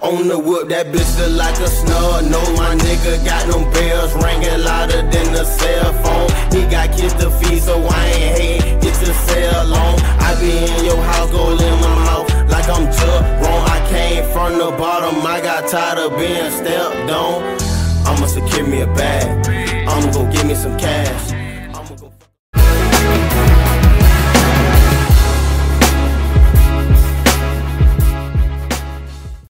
on the whip, that bitch look like a snub. No, my nigga got them bells ringing louder than the cell phone. He got kids to feed, so I ain't hatin', get your cell on. I be in your house, gold in my mouth, like I'm just wrong. I came from the bottom, I got tired of being stepped on. I'ma secure me a bag, I'ma go get me some cash.